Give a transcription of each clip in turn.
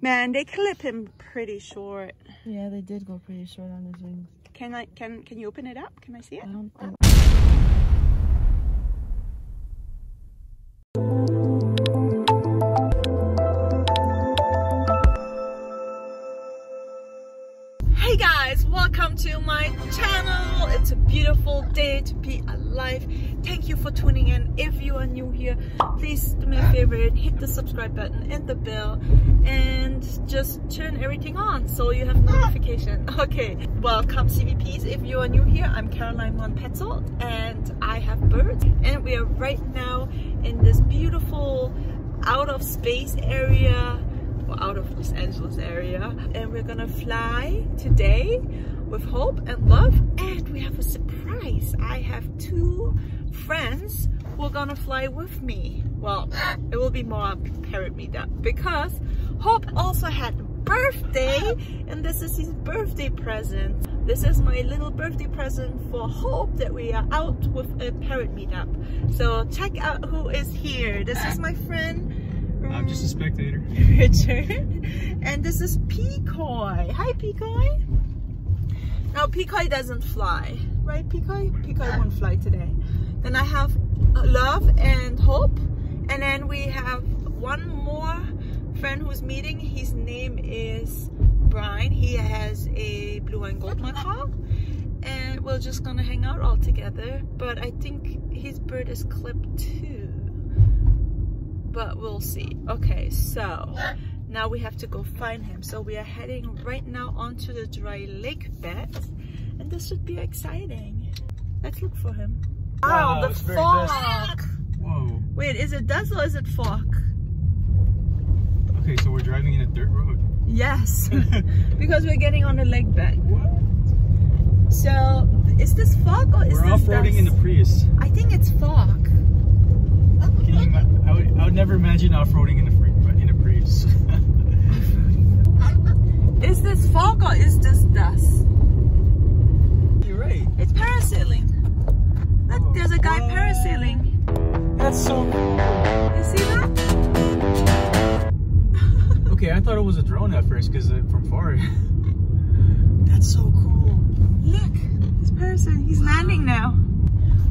Man, they clip him pretty short. Yeah, they did go pretty short on his wings. Can you open it up? Can I see it? I don't think. Hey guys, welcome to my channel. It's a beautiful day to be alive. Thank you for tuning in. If you are new here, please do me a favor and hit the subscribe button and the bell and just turn everything on so you have notification. Okay, welcome CVPs. If you are new here, I'm Caroline von Petzholdt and I have birds, and we are right now in this beautiful out of space area, or out of Los Angeles area, and we're gonna fly today with hope and love, and we have a surprise. I have two friends who are gonna fly with me. Well, it will be more parrot meetup because Hope also had a birthday, and this is his birthday present. This is my little birthday present for Hope, that we are out with a parrot meetup. So check out who is here. This is my friend. I'm just a spectator. Richard. And this is Pikoi. Hi, Pikoi. Now, Pikoi doesn't fly, right, Pikoi? Pikoi won't fly today. Then I have Love and Hope, and then we have one more friend who's meeting. His name is Brian. He has a blue and gold macaw, and we're just gonna hang out all together. But I think his bird is clipped too, but we'll see. Okay, so now we have to go find him. So we are heading right now onto the dry lake bed, and this should be exciting. Let's look for him. Wow, the fog. Whoa. Wait, is it dust or is it fog? Okay, so we're driving in a dirt road. Yes, because we're getting on the lake bed. What? So is this fog or is this dust? We're off-roading in the Prius. I think it's fog. Can you imagine? I would never imagine off-roading in a Prius. Is this fog or is this dust? You're right. It's parasailing. Look, oh, there's a guy parasailing. That's so cool. You see that? Okay, I thought it was a drone at first because from far. That's so cool. Look, this person, he's landing now.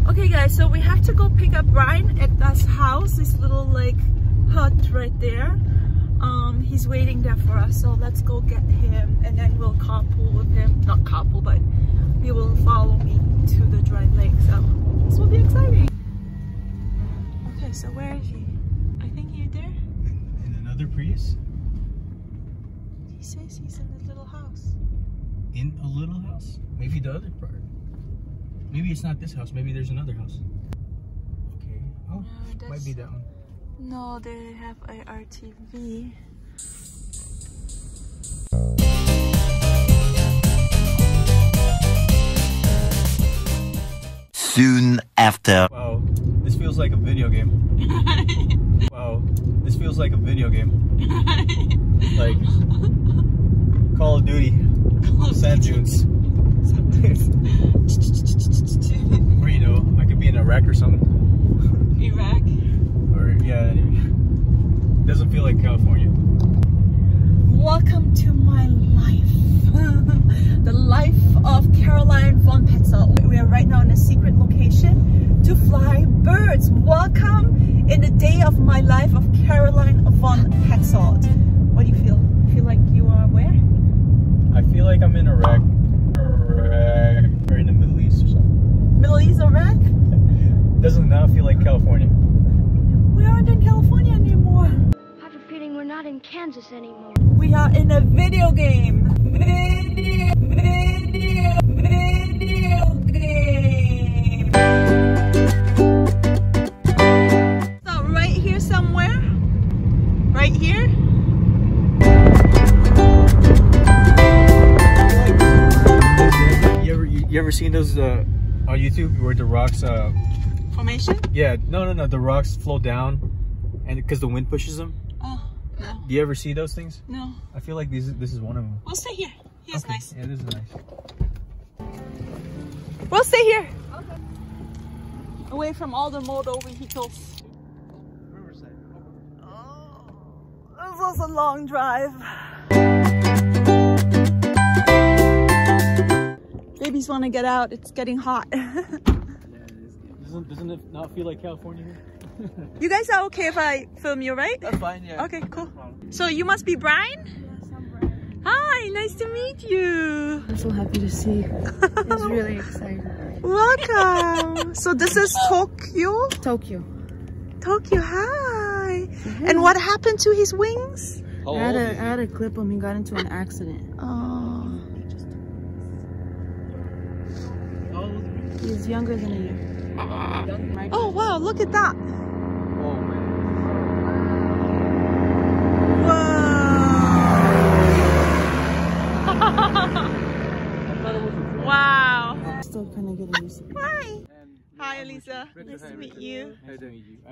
Okay guys, so we have to go pick up Brian at this house, this little like hut right there. He's waiting there for us, so let's go get him, and then we'll carpool with him. Not carpool, but he will follow me to the dry lake, so this will be exciting. Okay, so where is he? I think he's there. In another Prius? He says he's in the little house. In a little house? Maybe the other part. Maybe it's not this house. Maybe there's another house. Okay. Oh, no, might be that one. No, they have a RTV. Soon after. Wow, this feels like a video game. Wow, this feels like a video game. Like Call of Duty. Sand dunes. Or, you know, I could be in Iraq or something. Iraq? Or, yeah, it doesn't feel like California. Welcome to my life. The life of Caroline von Petzoldt. We are right now in a secret location to fly birds. Welcome in the day of my life of Caroline von Petzoldt. What do you feel? You feel like you are where? I feel like I'm in Iraq. Or in the Middle East or something. Middle East or Iraq? Doesn't now feel like California. We aren't in California anymore. I have a feeling we're not in Kansas anymore. We are in a video game. Video game. So right here somewhere? Right here? You ever seen those on YouTube where the rocks formation? Yeah, no. The rocks flow down, and because the wind pushes them. Oh, no. Do you ever see those things? No. I feel like this is one of them. We'll stay here. Here's okay. Nice. Yeah, this is nice. We'll stay here. Okay. Away from all the mold over vehicles. Riverside. Oh, was a long drive. Babies want to get out. It's getting hot. Yeah, it is. Doesn't it not feel like California here? You guys are okay if I film you, right? That's fine, yeah. Okay, cool. So you must be Brian? Yes, I'm Brian. Hi, nice to meet you. I'm so happy to see you. It's really exciting. Welcome. So this is Tokyo? Tokyo. Tokyo, hi. Mm-hmm. And what happened to his wings? I had to clip him. He got into an accident. Oh. He's younger than a year. Oh wow, look at that. Whoa. Wow. Still kind of getting used to it. Hi. Hi, Elisa. Nice to meet you.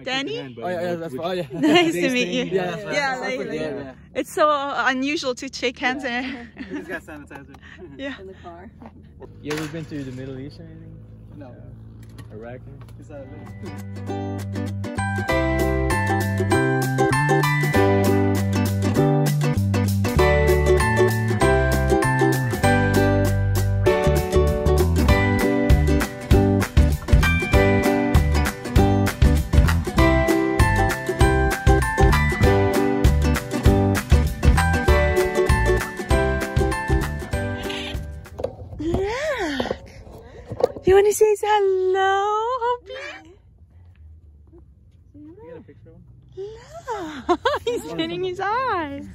Danny? Oh, yeah, that's fine. Nice to meet you. Yeah, later. It's so unusual to shake hands. We just got sanitizer. Yeah. In the car. You ever been to the Middle East or anything? No. Iraq? You want to say hello, Hopi? You got a picture of him? He's getting his eyes.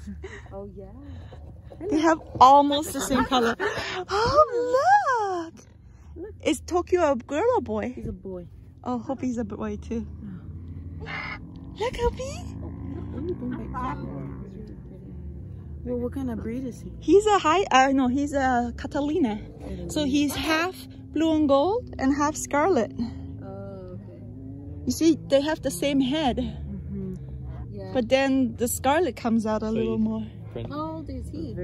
Oh, yeah. They have almost the same color. Oh, look. Is Tokyo a girl or boy? He's a boy. Oh, Hopi's a boy, too. Look, Hopi. Well, what kind of breed is he? He's a he's a Catalina. So he's half blue and gold and half scarlet. Oh, okay. You see, they have the same head. Mm-hmm. Yeah. But then the scarlet comes out a little more. How old is he?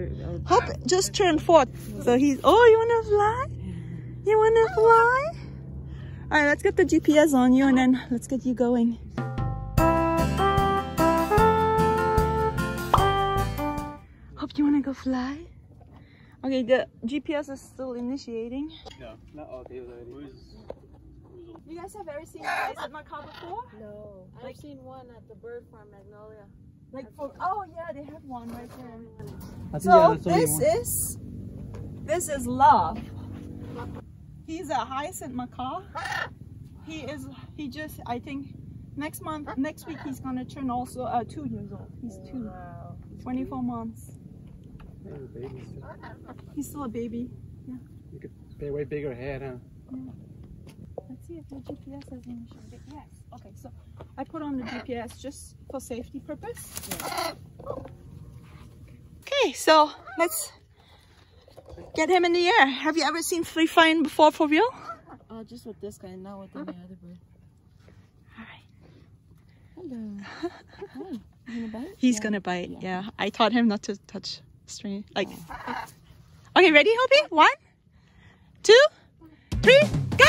Hop just turned 4. So he's, you wanna fly? You wanna fly? All right, let's get the GPS on you and then let's get you going. Hope you wanna go fly? Okay, the GPS is still initiating. No, not all days already. You guys have ever seen Hyacinth Macaw before? No. I've seen one at the bird farm, Magnolia. They have one right there. So this is Love. He's a Hyacinth Macaw. I think next week he's gonna turn also 2 years old. He's 2. Wow. 24 months. He's still a baby. Yeah. You could pay way bigger head, huh? Yeah. Let's see if the GPS has an issue. Yes. Okay, so I put on the GPS just for safety purpose. Yeah. Okay, so let's get him in the air. Have you ever seen free flying before for real? Just with this guy, not with any other bird. All right. Hello. Hi. You gonna bite? He's gonna bite. Yeah. I taught him not to touch. String, like, okay, ready, Hopi? 1, 2, 3, go!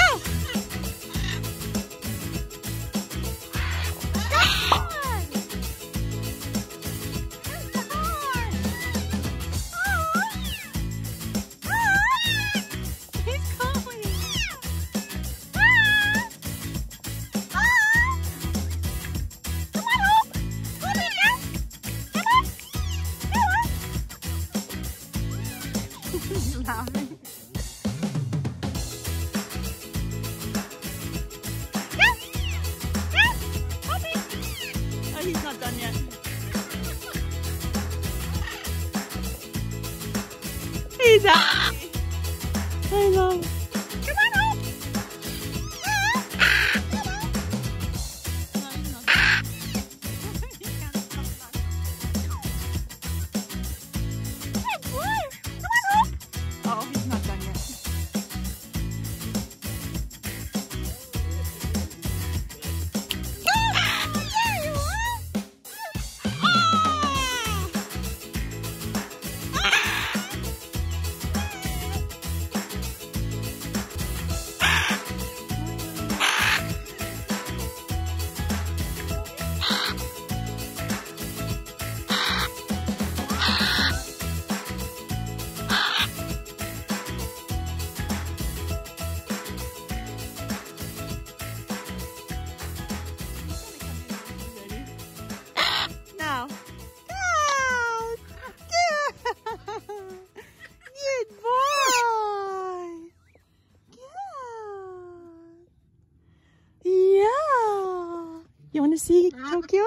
see Tokyo?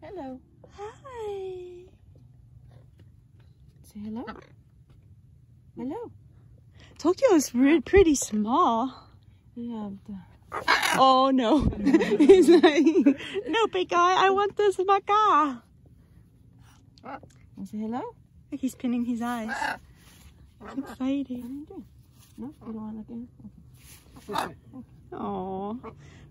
Hello. Hi. Say hello. Hello. Tokyo is pretty small. Yeah. Oh no. He's like, no, big guy, I want this macaw. Say hello. He's pinning his eyes. He's excited. No, you don't want to look in? Okay. Oh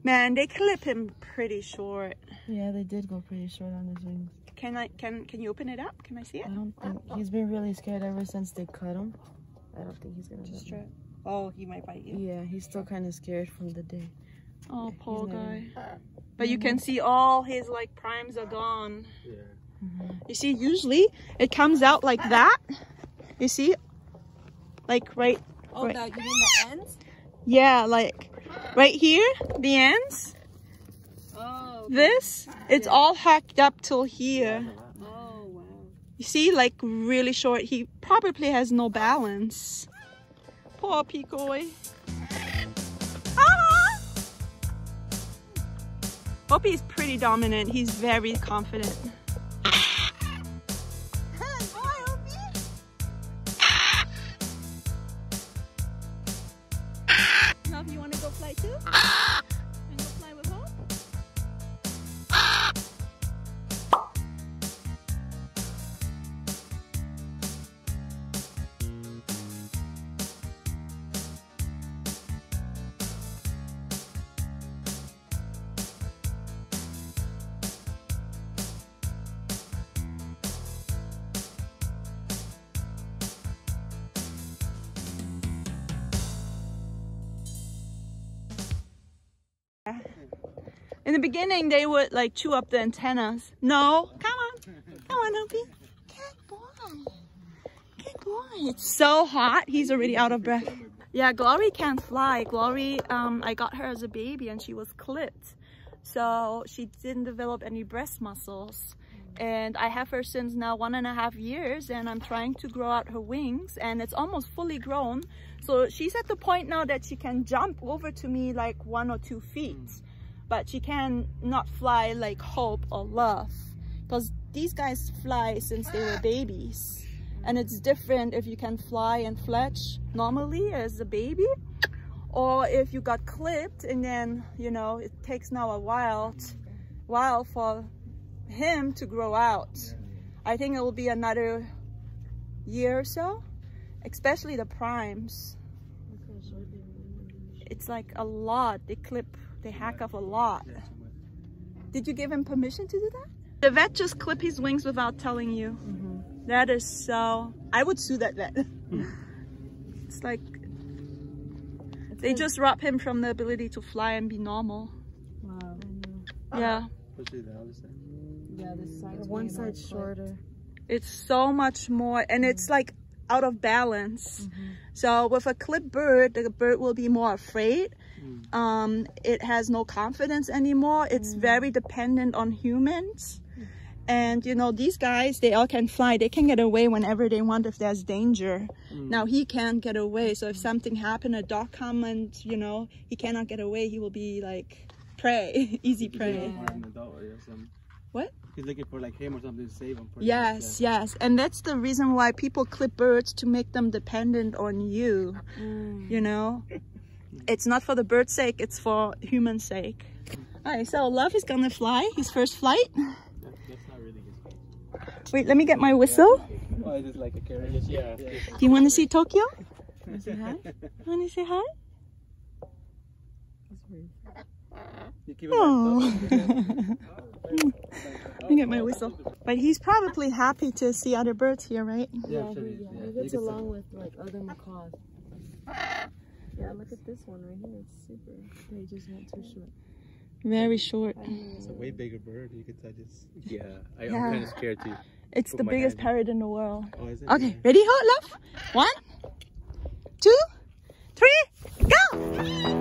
man, they clip him pretty short. Yeah, they did go pretty short on his wings. Can you open it up? Can I see it? I don't think he's been really scared ever since they cut him. I don't think he's gonna just try. Oh, he might bite you. Yeah, he's still kind of scared from the day. Oh, yeah, poor guy. But you can see all his like primes are gone. Yeah. You see, usually it comes out like that. You see, like right. Oh, right. You mean the ends? Yeah, like right here, the ends. Oh. Okay. This, it's all hacked up till here. Oh wow. You see, like really short. He probably has no balance. Poor Pikoi. Ah! Bobby's pretty dominant. He's very confident. In the beginning, they would like chew up the antennas. No, come on, Opie. Good boy, good boy. It's so hot. He's already out of breath. Yeah, Glory can't fly. Glory, I got her as a baby, and she was clipped, so she didn't develop any breast muscles. And I have her since now 1.5 years, and I'm trying to grow out her wings, and it's almost fully grown. So she's at the point now that she can jump over to me like 1 or 2 feet. But she can not fly like Hope or Love, because these guys fly since they were babies, and it's different if you can fly and fletch normally as a baby, or if you got clipped and then, you know, it takes now a while for him to grow out. I think it will be another year or so, especially the primes. It's like a lot. They hack up a lot. Did you give him permission to do that? The vet just clipped his wings without telling you. That is so... I would sue that vet. It's like... They just rob him from the ability to fly and be normal. Wow. Yeah. Especially the other side. Yeah, this side's one side shorter. It's so much more, and it's like out of balance. So with a clipped bird, the bird will be more afraid. It has no confidence anymore. It's very dependent on humans. And you know, these guys, they all can fly. They can get away whenever they want if there's danger. Now he can't get away. So if something happened, a dog come and, you know, he cannot get away, he will be like prey. Easy prey. What? He's looking for like him or something to save him. Yes, yes. And that's the reason why people clip birds, to make them dependent on you. You know? It's not for the bird's sake, it's for human's sake. Alright, so Love is gonna fly his first flight. That's not really his. Wait, let me get my whistle. Oh, it is like a carriage. Yeah. Do you wanna see Tokyo? Wanna say hi? Wanna say hi? That's weird. Oh. Let me get my whistle. But he's probably happy to see other birds here, right? Yeah, he gets along with like other macaws. Yeah, look at this one right here. It's super. They just went too short. Very short. It's a way bigger bird. You could touch it. Yeah, I'm kind of scared too. It's the biggest parrot in the world. Oh, is it? Okay, ready, Love? 1, 2, 3, go!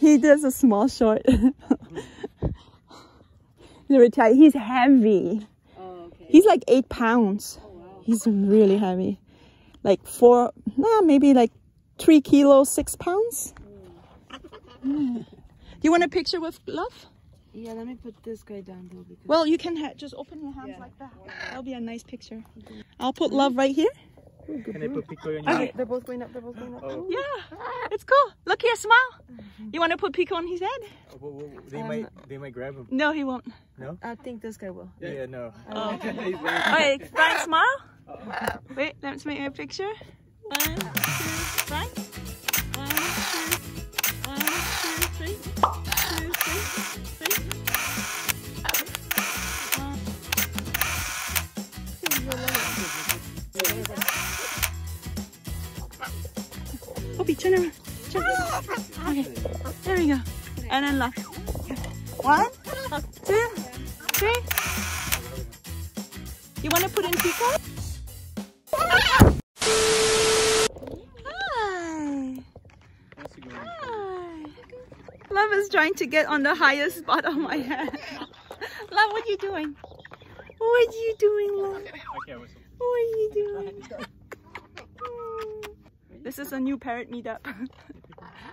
He does a small short. the retaliate. He's heavy. Oh, okay. He's like 8 pounds. Oh, wow. He's really heavy. Like maybe like 3 kilos, 6 pounds. Mm. Yeah. Do you want a picture with love? Yeah, let me put this guy down though. Because well, you can just open your hands like that. That'll be a nice picture. Okay. I'll put love right here. Can I put Pikoi on your head? They're both going up, Oh. Yeah, it's cool. Look here, smile. You want to put Pikoi on his head? Oh, well, they might grab him. No, he won't. No? I think this guy will. Yeah, yeah, no. Oh. Alright, Brian, smile. Wait, let's make a picture. 1, 2, Brian. 1, 2, 1, 2, 3. 2, 3, 3. Turn around. Okay, there we go. And then lock. 1, 2, 3. You want to put in Pikoi? Hi. Hi. Love is trying to get on the highest spot on my head. Love, what are you doing? What are you doing, Love? What are you doing? This is a new parrot meetup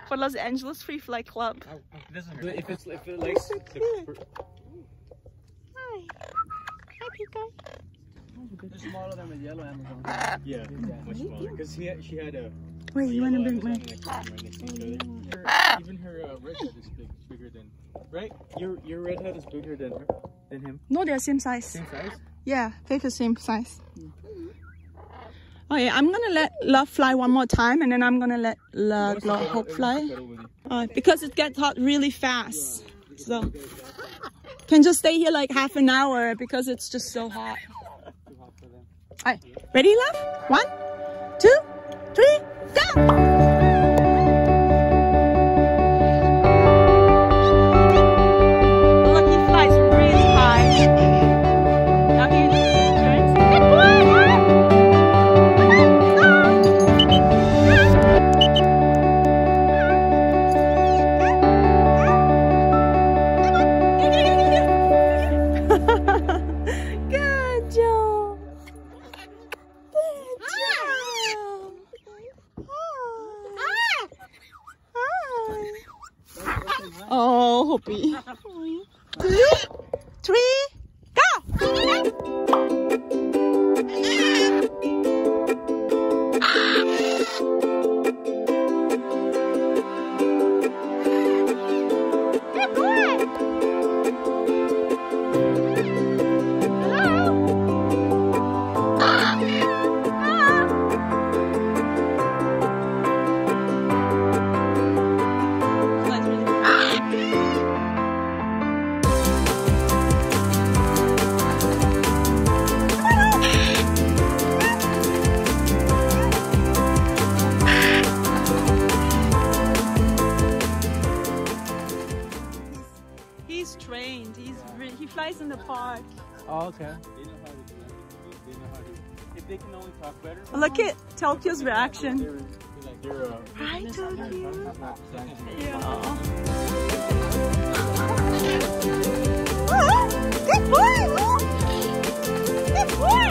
for Los Angeles Free Fly Club. Hi. Hi, Pikoi. They're smaller than with yellow Amazon. Yeah, much smaller. Because she had a... Wait, you want to bring my... Even her redhead is bigger than... Right? Your redhead is bigger than her, than him. No, they're same size. Same size? Yeah, they're the same size. Mm. Oh yeah, I'm gonna let love fly one more time, and then I'm gonna let hope fly, because it gets hot really fast. So can just stay here like half an hour because it's just so hot. Alright, ready, love? 1, 2, 3, go! Oh, Hopi. 2, 3, in the park. Oh, okay. They know how to do that. They know how to. If they can only talk better. Look at Tokyo's reaction. Hi, Tokyo. Yeah. Good boy. Good boy.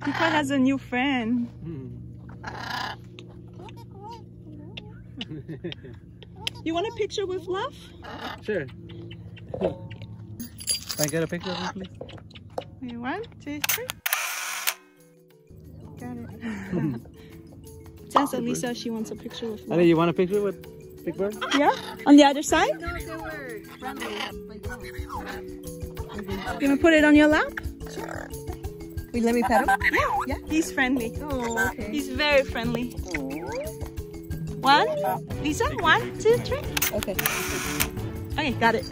Pikoi has a new friend. You want a picture with love? Sure. Can I get a picture of you, please? Wait, 1, 2, 3. Got it. That's Elisa, she wants a picture with love. You want a picture with Big Bird? Yeah. On the other side? No, they were friendly. You want to put it on your lap? Sure. Wait, let me pet him? Yeah. He's friendly. Oh, okay. He's very friendly. Oh. 1, Lisa, 1, 2, 3. Okay. Okay, got it.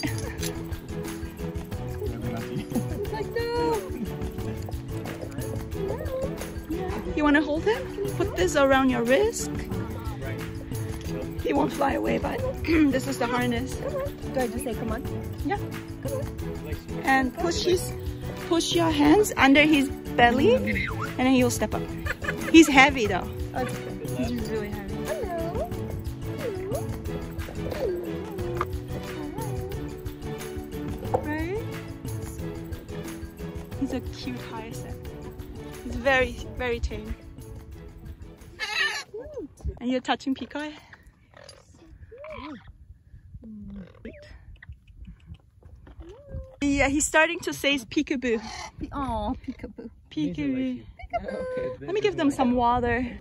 You want to hold him? Can you put this around your wrist? He won't fly away, but this is the harness. Do I just say come on? Yeah. Come on. And push your hands under his belly, and then he'll step up. He's heavy though. Oh, it's okay. He's really heavy. Hello. Hello. Hello. Right? He's a cute hyacinth. He's very, very tame. And you're touching Pikoi? Yeah, he's starting to say peekaboo. Oh, peekaboo. Peekaboo. Let me give them some water.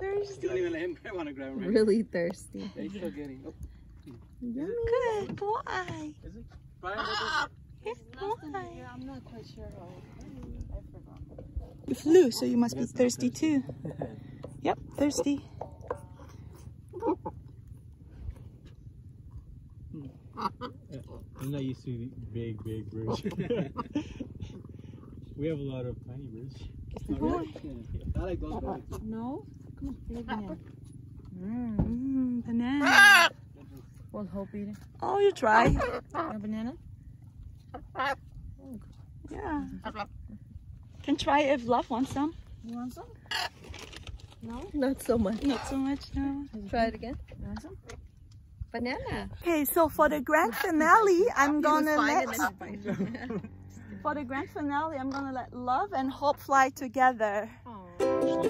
Thirsty. Really thirsty. Good boy. I'm not quite sure. You flew, so you must be thirsty too. Yep, thirsty. I'm not used to big birds. We have a lot of tiny birds. Oh, really? I like those birds. No? Come on, get a banana. Banana. Well, hope eating. Oh, you try. A banana? Yeah. Can try if Love wants some. You want some? No? Not so much. Not so much, no. Try it again. You want some? Banana. Okay, so for the grand finale, I'm gonna let Love and Hope fly together. They're so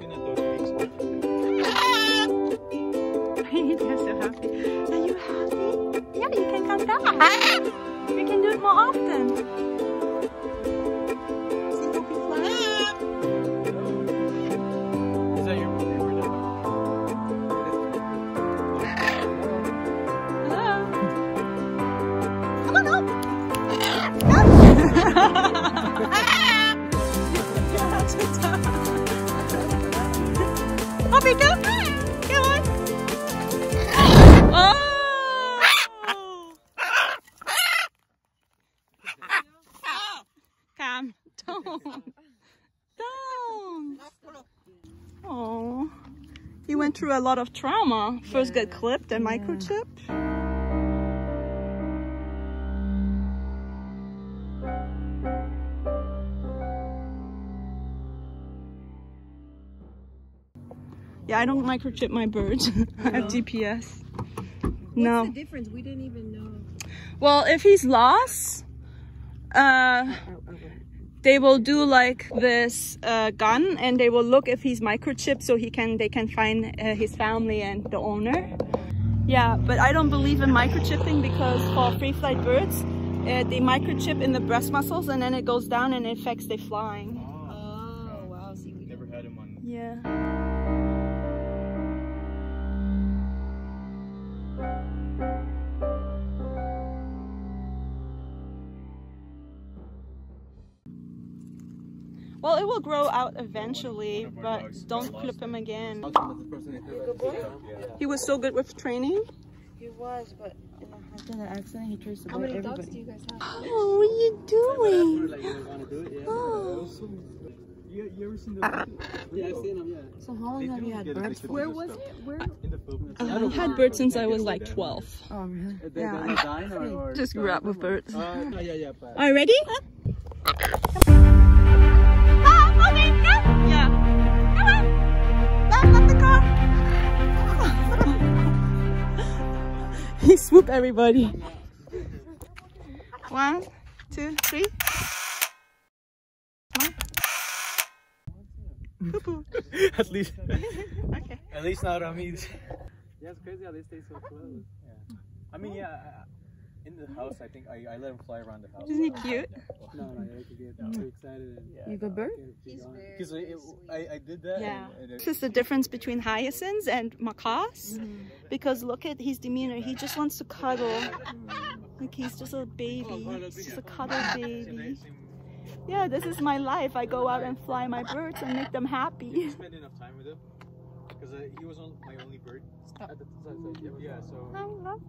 happy. Are you happy? Yeah, you can come back. We can do it more often. Is that your? Hoppy, go! Come on! Oh! Come, don't! Oh, he went through a lot of trauma. First got clipped and microchipped. Yeah, I don't microchip my birds. I have GPS. What's the difference? We didn't even know. Well, if he's lost, they will do like this gun, and they will look if he's microchipped, so they can find his family and the owner. Yeah, but I don't believe in microchipping because for free flight birds, they microchip in the breast muscles, and then it goes down and it affects their flying. Oh wow! See, we never had him on. Yeah. Well, it will grow out eventually, but don't clip him again. He was so good with training. He was, but after that accident, he tries to bite everybody. How many dogs do you guys have? Oh, what are you doing? Oh. You ever seen the... Yeah, I've seen them, yeah. So how long have you had birds? Where was it? Where? I've had birds since I was like 12. Oh, really? Yeah. Just grew up with birds. Are you ready? Okay, go! Yeah. Come on! Love the car! He swooped everybody. 1, 2, 3. Okay. At least not on me. Yeah, it's crazy how they stay so close. Yeah. I mean, yeah. In the house, I think I let him fly around the house. Isn't he cute? No, I like to get too excited. You good bird? He's very sweet. I did that. Yeah. This is the difference between hyacinths and macaws. Because look at his demeanor. He just wants to cuddle. Like he's just a baby. He's just a cuddle baby. Yeah, this is my life. I go out and fly my birds and make them happy. Did you spend enough time with him? Because he was my only bird at the time. Yeah, so... I love...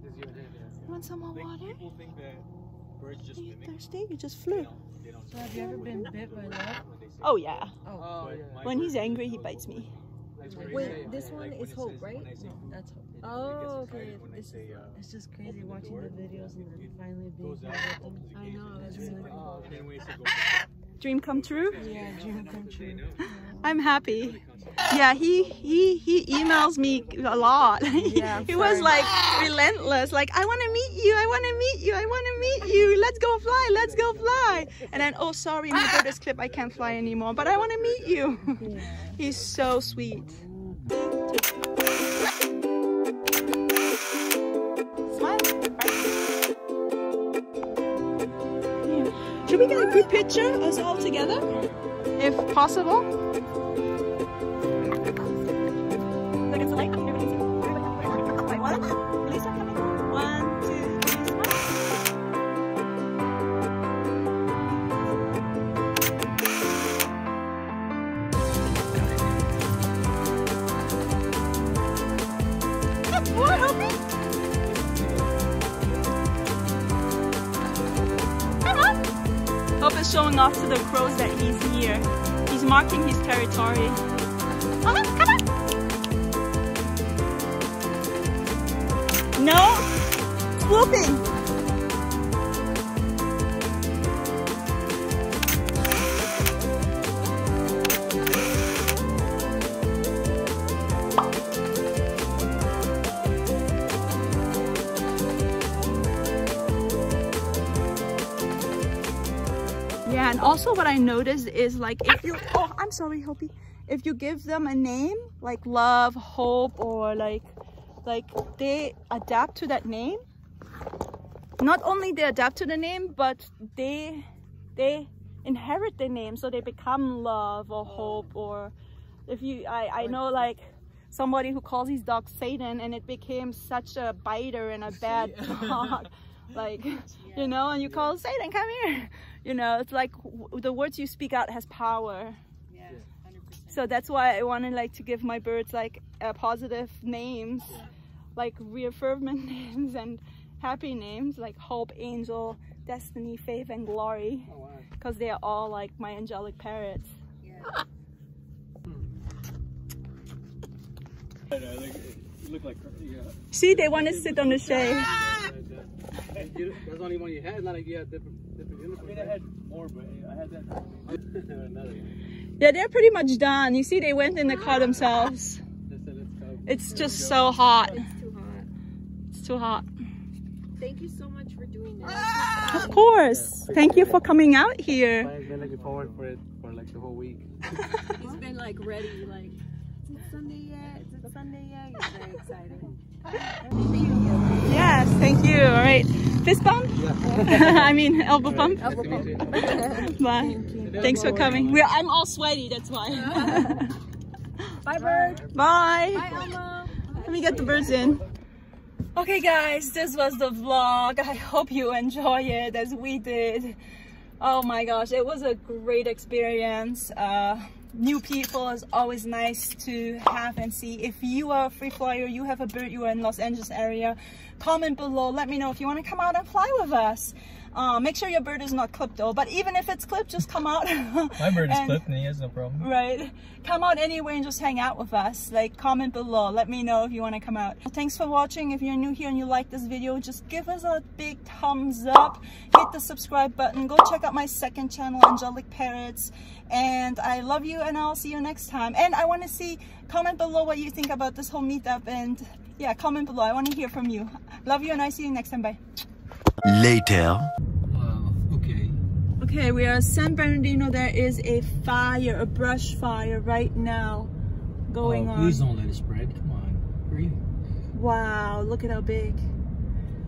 You want some more water? People think that birds just mimic. Thursday? You just flew. So have you ever been bit by that? Oh, yeah. Oh. When he's angry, he bites me. Wait, this one is Hope, right? No, that's Hope. Oh, okay. It's just crazy watching the videos and then finally being able to. I know. It's really cool. Dream come true? Yeah, dream come true. I'm happy. Yeah, he emails me a lot. Yeah, he was like relentless, like, I want to meet you, I want to meet you, I want to meet you, let's go fly, let's go fly. And then, oh, sorry, my bird clip, I can't fly anymore, but I want to meet you. He's so sweet. Should we get a group picture, us all together, if possible? Look at the light. Everybody see. Wait, what? Please start coming. 1, 2, 3, smile. What, help me? Hope is showing off to the crows that he's near. He's marking his territory. Come on, come on! No! Swooping! Yeah, and also what I noticed is, like, if you, oh, I'm sorry, Hopi, if you give them a name, like Love, Hope, or like they adapt to that name. Not only they adapt to the name, but they inherit the name, so they become Love or Hope. Or if you, I know, like, somebody who calls his dog Satan, and it became such a biter and a bad dog. Like, you know, and you call Satan, come here. You know, it's like the words you speak out has power. Yeah, 100%. So that's why I wanted, like, to give my birds, like, positive names, like reaffirming names and happy names, like Hope, Angel, Destiny, Faith, and Glory, because they are all, like, my angelic parrots. Yeah. See, they want to sit on the shade. That's only one you had, not like you had different uniforms. I mean, I had more, but I had that. Yeah, they're pretty much done. You see, they went in the car themselves. It's just so hot. Oh, it's too hot. It's too hot. Thank you so much for doing this. Of course. Thank you for coming out here. I've been looking forward for it for, like, the whole week. He's been, like, ready, like, is it Sunday yet? Is it Sunday yet? It's very exciting. Yes, thank you. All right, fist bump. Yeah. I mean, elbow bump. Elbow bump. Bye. Thank Thanks for coming. I'm all sweaty, that's why. Bye, bird. Bye. Bye, Elmo. Let me get the birds in. Okay, guys, this was the vlog. I hope you enjoy it as we did. Oh my gosh, it was a great experience. New people is always nice to have and see. If you are a free flyer, you have a bird, you are in Los Angeles area, comment below, let me know if you want to come out and fly with us. Make sure your bird is not clipped though, but even if it's clipped, just come out. My bird is clipped and he has no problem. Right, come out anywhere and just hang out with us. Like, comment below, let me know if you want to come out. Thanks for watching. If you're new here and you like this video, just give us a big thumbs up, hit the subscribe button, go check out my second channel, Angelic Parrots, and I love you and I'll see you next time. And I want to see, comment below what you think about this whole meetup, and yeah, comment below, I want to hear from you. Love you and I see you next time. Bye. Later. Okay, we are in San Bernardino. There is a fire, a brush fire right now going on. Please don't let it spread. Come on, breathe. Wow, look at how big.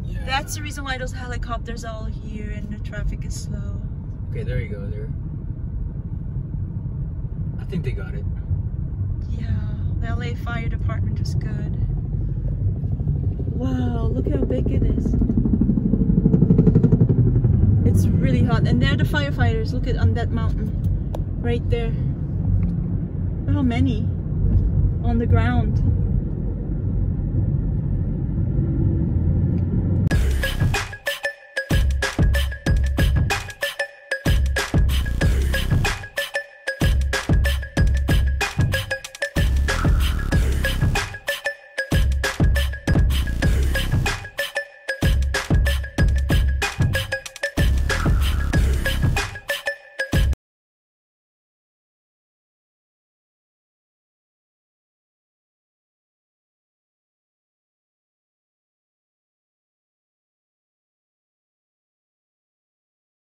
Yeah. That's the reason why those helicopters are all here and the traffic is slow. Okay, there you go. There. I think they got it. Yeah, the LA Fire Department is good. Wow, look how big it is. It's really hot, and they're the firefighters. Look at on that mountain, right there. Look how many on the ground.